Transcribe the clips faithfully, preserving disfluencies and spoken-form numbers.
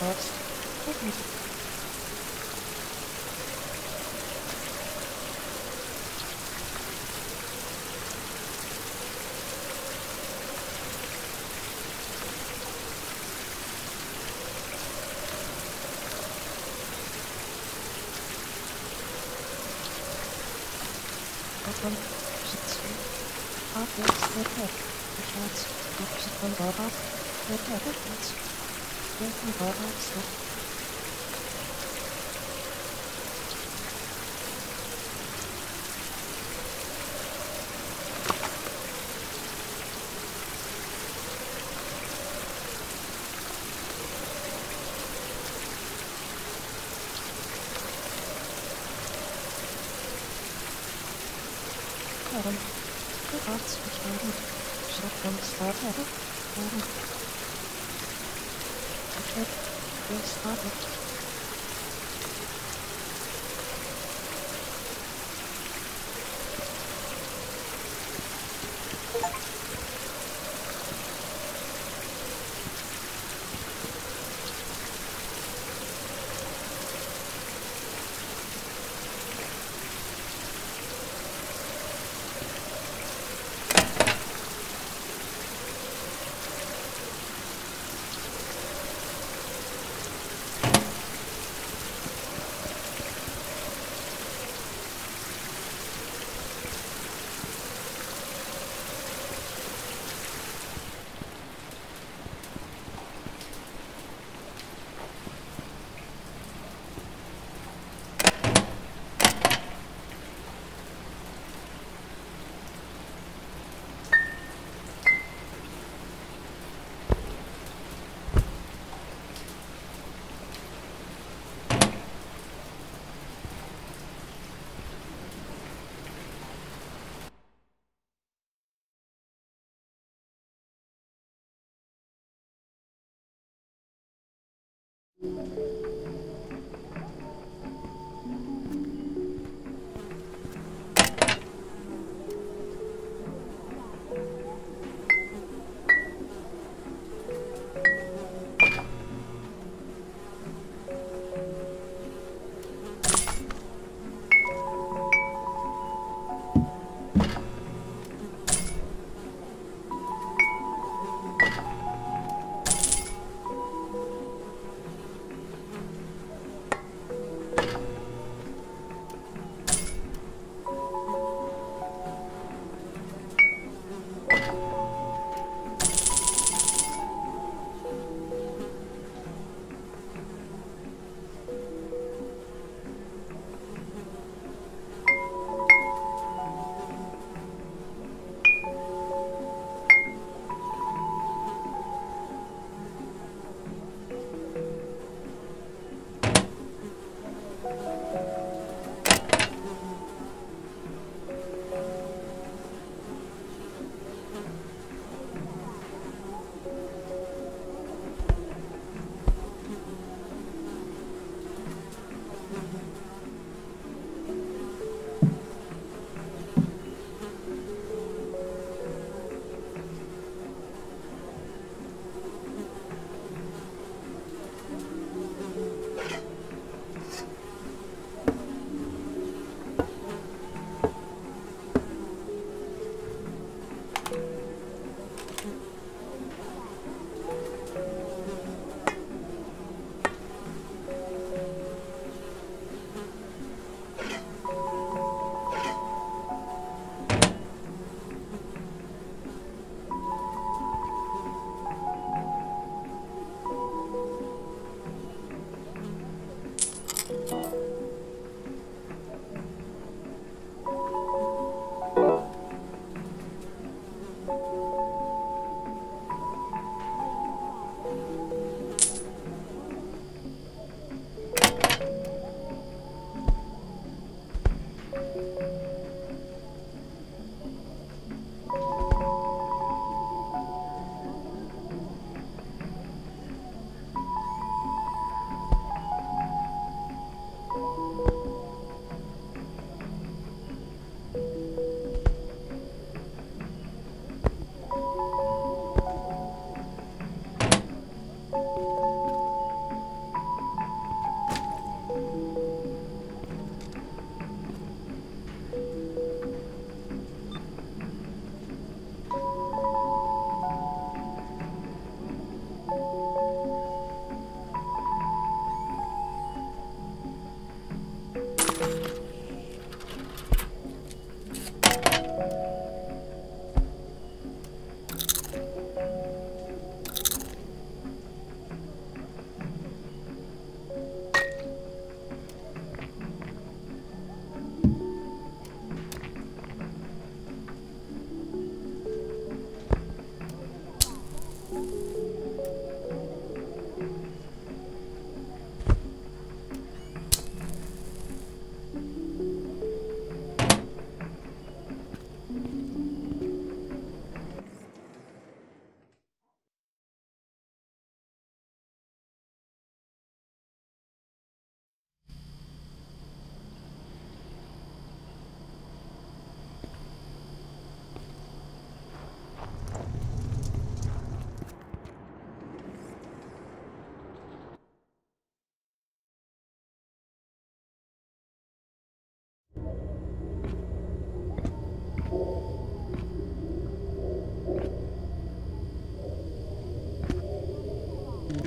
hast. Freut mich. Dann sitzen. Ah, jetzt wird weg. Ich weiß, ob ich von Barbas wird weg. Ich bin von Barbas weg. Dann geradezu schreiben. Schreibt man es weiter. Oben. Okay. Jetzt weiter.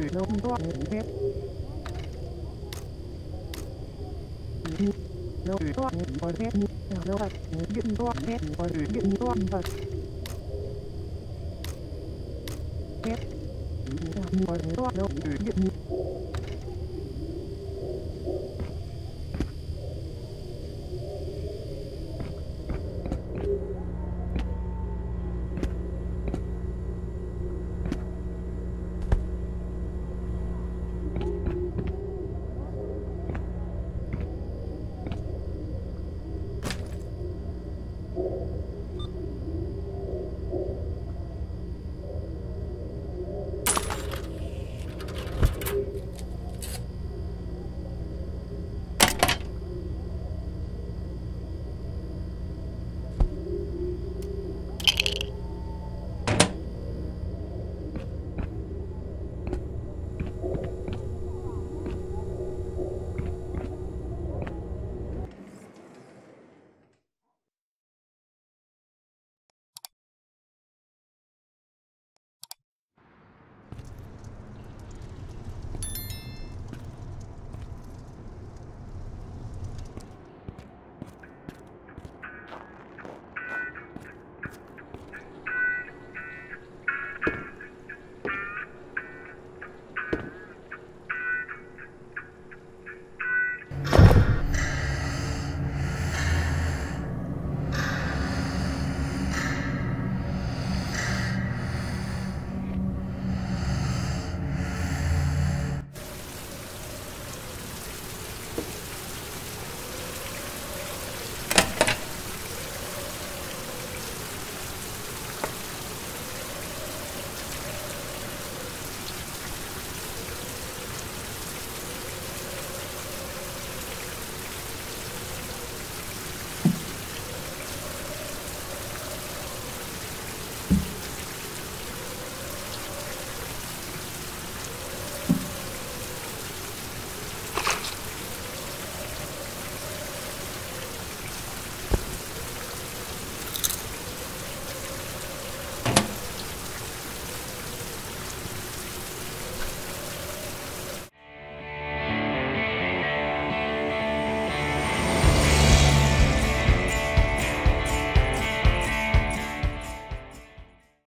You